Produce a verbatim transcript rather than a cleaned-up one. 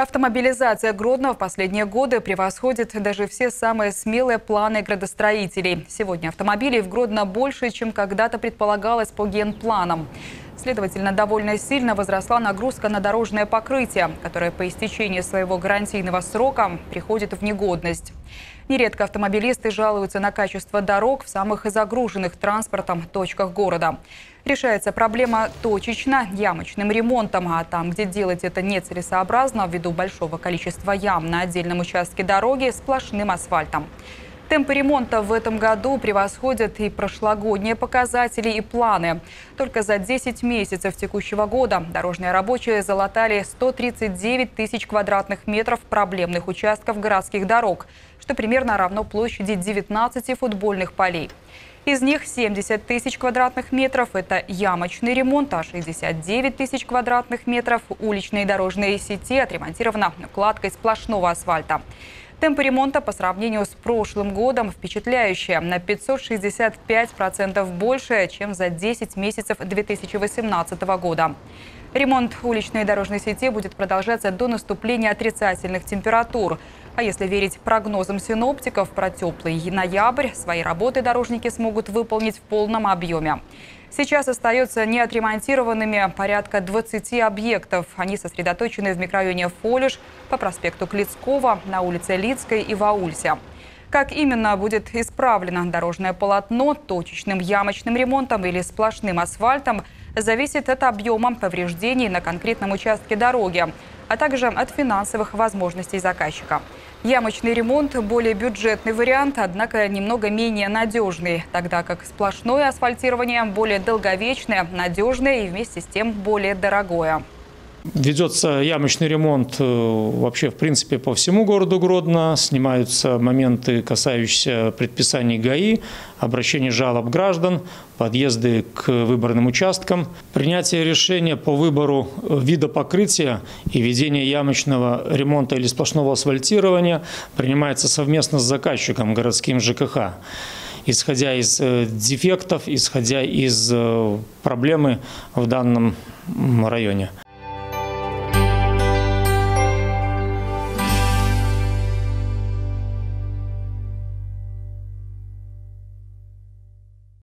Автомобилизация Гродно в последние годы превосходит даже все самые смелые планы градостроителей. Сегодня автомобилей в Гродно больше, чем когда-то предполагалось по генпланам. Следовательно, довольно сильно возросла нагрузка на дорожное покрытие, которое по истечении своего гарантийного срока приходит в негодность. Нередко автомобилисты жалуются на качество дорог в самых загруженных транспортом точках города. Решается проблема точечно, ямочным ремонтом, а там, где делать это нецелесообразно, ввиду большого количества ям на отдельном участке дороги, сплошным асфальтом. Темпы ремонта в этом году превосходят и прошлогодние показатели, и планы. Только за десять месяцев текущего года дорожные рабочие залатали сто тридцать девять тысяч квадратных метров проблемных участков городских дорог, что примерно равно площади девятнадцати футбольных полей. Из них семьдесят тысяч квадратных метров – это ямочный ремонт, а шестьдесят девять тысяч квадратных метров уличной и дорожной сети отремонтировано укладкой сплошного асфальта. Темпы ремонта по сравнению с прошлым годом впечатляющие – на пятьсот шестьдесят пять процентов больше, чем за десять месяцев две тысячи восемнадцатого года. Ремонт уличной и дорожной сети будет продолжаться до наступления отрицательных температур. А если верить прогнозам синоптиков, про теплый ноябрь свои работы дорожники смогут выполнить в полном объеме. Сейчас остается неотремонтированными порядка двадцати объектов. Они сосредоточены в микрорайоне Фолюш, по проспекту Клицкого, на улице Лицкой и Ваульсе. Как именно будет исправлено дорожное полотно точечным ямочным ремонтом или сплошным асфальтом, зависит от объема повреждений на конкретном участке дороги, а также от финансовых возможностей заказчика. Ямочный ремонт – более бюджетный вариант, однако немного менее надежный, тогда как сплошное асфальтирование более долговечное, надежное и вместе с тем более дорогое. Ведется ямочный ремонт вообще, в принципе, по всему городу Гродно. Снимаются моменты, касающиеся предписаний ГАИ, обращений жалоб граждан, подъезды к выборным участкам. Принятие решения по выбору вида покрытия и ведение ямочного ремонта или сплошного асфальтирования принимается совместно с заказчиком, городским ЖКХ, исходя из дефектов, исходя из проблемы в данном районе.